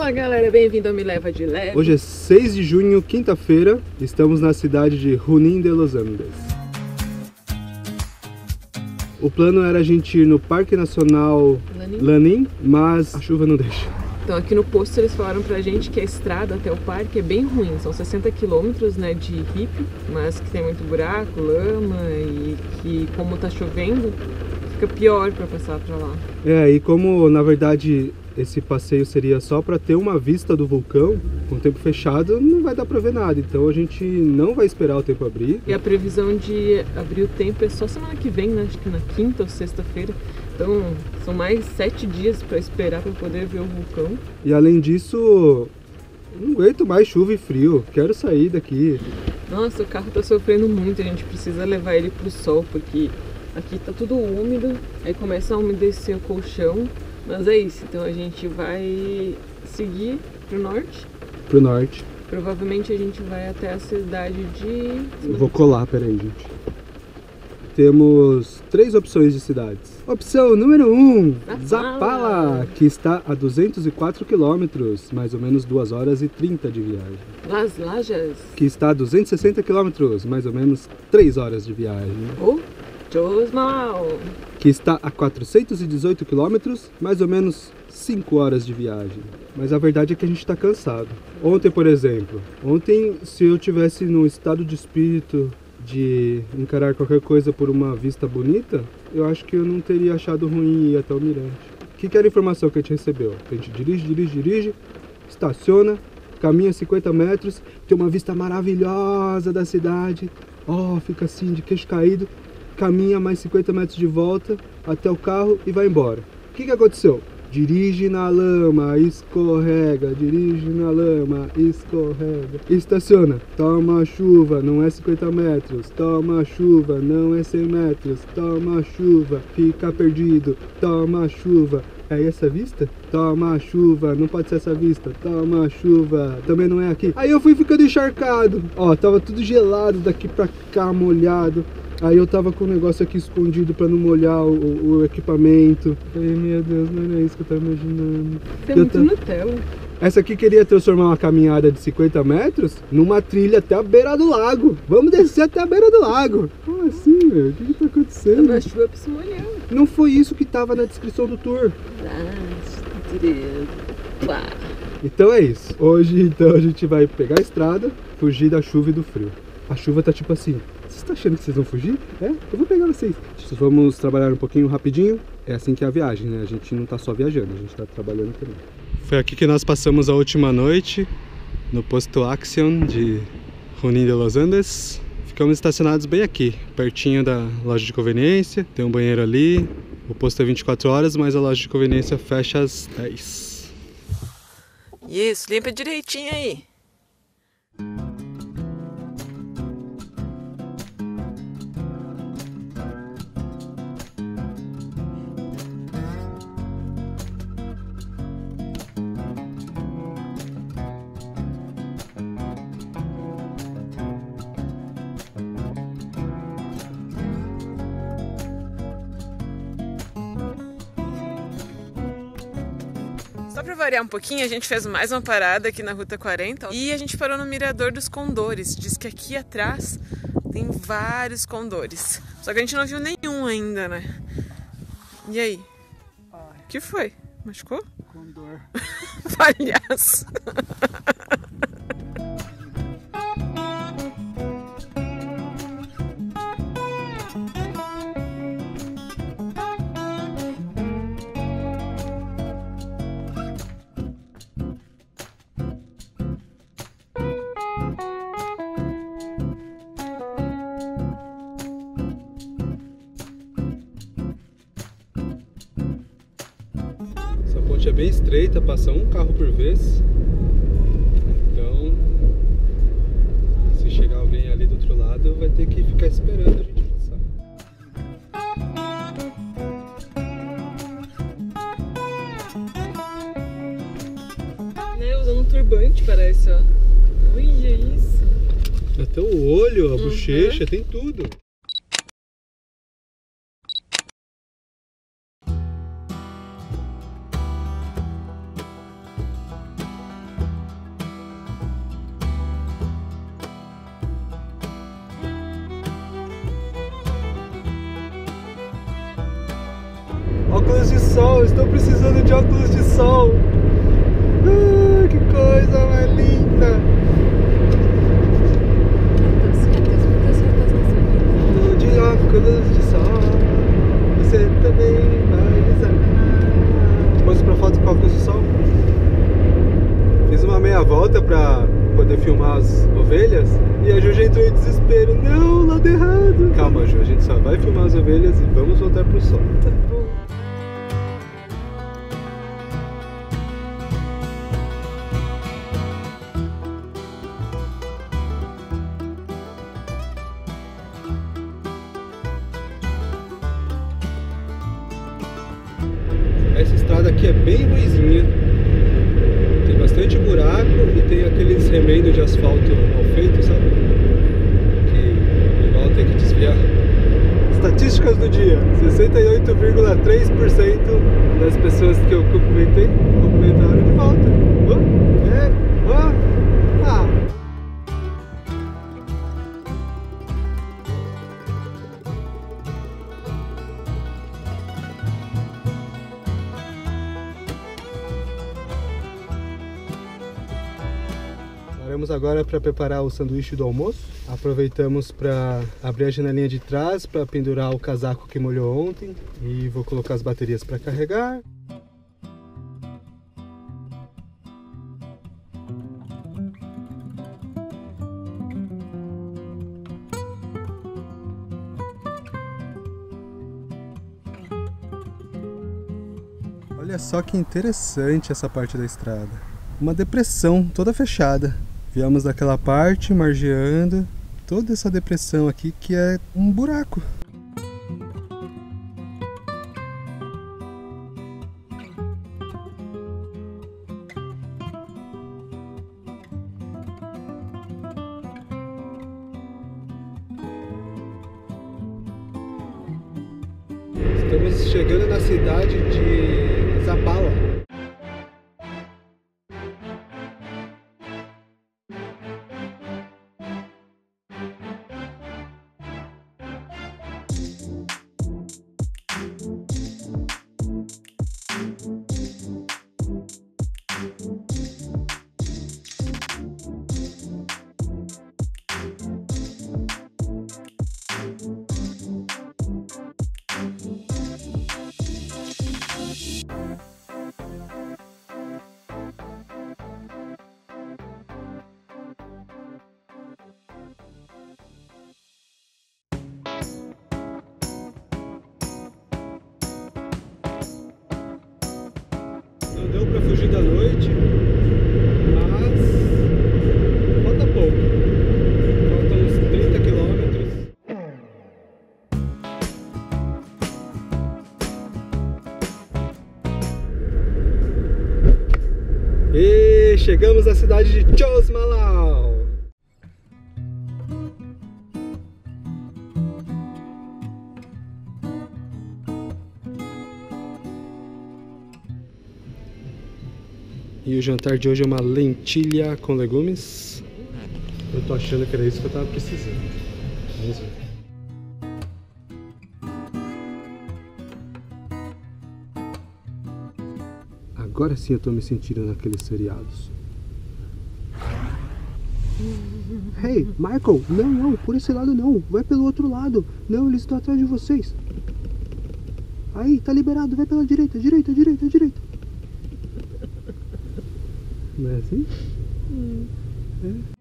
Fala galera, bem-vindo ao Me Leva de Leve. Hoje é 6 de junho, quinta-feira, estamos na cidade de Junín de Los Andes. O plano era a gente ir no Parque Nacional Lanín, mas a chuva não deixa. Então aqui no posto eles falaram pra gente que a estrada até o parque é bem ruim, são 60 quilômetros, né, de hippie, mas que tem muito buraco, lama e que como tá chovendo, fica pior pra passar pra lá. É, e como na verdade esse passeio seria só para ter uma vista do vulcão, com o tempo fechado não vai dar para ver nada, então a gente não vai esperar o tempo abrir. E a previsão de abrir o tempo é só semana que vem, né? Acho que na quinta ou sexta-feira, então são mais 7 dias para esperar para poder ver o vulcão. E além disso, não aguento mais chuva e frio, quero sair daqui. Nossa, o carro está sofrendo muito, a gente precisa levar ele pro sol, porque aqui tá tudo úmido, aí começa a umedecer o colchão. Mas é isso, então a gente vai seguir pro norte. Provavelmente a gente vai até a cidade de... Vou colar, peraí, gente. Temos 3 opções de cidades. Opção número 1, Zapala, que está a 204 quilômetros, mais ou menos 2 horas e 30 de viagem. Las Lajas, que está a 260 quilômetros, mais ou menos 3 horas de viagem. Ou Chos Malal, que está a 418 quilômetros, mais ou menos 5 horas de viagem. Mas a verdade é que a gente está cansado. Ontem, por exemplo, se eu tivesse no estado de espírito de encarar qualquer coisa por uma vista bonita, eu acho que eu não teria achado ruim ir até o mirante. Que era a informação que a gente recebeu? A gente dirige, estaciona, caminha 50 metros, tem uma vista maravilhosa da cidade, fica assim de queixo caído, caminha mais 50 metros de volta até o carro e vai embora. O que aconteceu? Dirige na lama, escorrega, dirige na lama, escorrega. Estaciona, toma chuva, não é 50 metros, toma chuva, não é 100 metros, toma chuva, fica perdido, toma chuva. É essa vista? Toma chuva, não pode ser essa vista, toma chuva, também não é aqui. Aí eu fui ficando encharcado, tava tudo gelado daqui pra cá, molhado. Aí eu tava com o negócio aqui escondido pra não molhar o equipamento. Ai, meu Deus, não era isso que eu tava imaginando. Tem muito Nutella. Essa aqui queria transformar uma caminhada de 50 metros numa trilha até a beira do lago. Vamos descer até a beira do lago. Como assim, meu? O que tá acontecendo? Tava chuva pra se molhar. Não foi isso que tava na descrição do tour. Então é isso. Hoje, então, a gente vai pegar a estrada, fugir da chuva e do frio. A chuva tá tipo assim... Vocês estão achando que vocês vão fugir? Eu vou pegar vocês. Vamos trabalhar um pouquinho rapidinho. É assim que é a viagem, né? A gente não tá só viajando, a gente tá trabalhando também. Foi aqui que nós passamos a última noite, no posto Action de Junín de Los Andes. Ficamos estacionados bem aqui, pertinho da loja de conveniência. Tem um banheiro ali. O posto é 24 horas, mas a loja de conveniência fecha às 10. Isso, limpa direitinho aí. Só para variar um pouquinho, a gente fez mais uma parada aqui na Ruta 40 e a gente parou no Mirador dos Cóndores. Diz que aqui atrás tem vários condores, só que a gente não viu nenhum ainda, né? E aí? O que foi? Machucou? Condor. Palhaço. É bem estreita, passa um carro por vez, então se chegar alguém ali do outro lado vai ter que ficar esperando a gente passar. Usando um turbante parece, ó. Ui, é isso. Até o olho, a bochecha, tem tudo. óculos de sol. Estou precisando de óculos de sol. Que coisa mais linda. De óculos de sol, você também vai amar. Posso pra foto com óculos de sol? Fiz uma meia volta pra poder filmar as ovelhas e a Juju entrou em desespero. Não, lado errado. Calma, Ju, a gente só vai filmar as ovelhas e vamos voltar pro sol. Tá bom. Essa estrada aqui é bem ruinzinha, tem bastante buraco e tem aqueles remendos de asfalto mal feito, sabe? Que igual tem que desviar. Estatísticas do dia: 68,3% das pessoas que eu cumprimentei cumprimentaram de volta. Paramos agora para preparar o sanduíche do almoço. Aproveitamos para abrir a janelinha de trás para pendurar o casaco que molhou ontem e vou colocar as baterias para carregar. Olha só que interessante essa parte da estrada. Uma depressão toda fechada. Viemos daquela parte, margeando, toda essa depressão aqui que é um buraco. Estamos chegando na cidade de Zapala. Não deu pra fugir da noite, mas falta pouco. Faltam uns 30 quilômetros. E chegamos à cidade de Chos Malal. E o jantar de hoje é uma lentilha com legumes. Eu tô achando que era isso que eu tava precisando. Vamos ver. Agora sim eu tô me sentindo naqueles seriados. Hey, Michael! Não, não, por esse lado não. Vai pelo outro lado. Não, eles estão atrás de vocês. Aí, tá liberado. Vai pela direita, direita, direita, direita. Não é assim? É.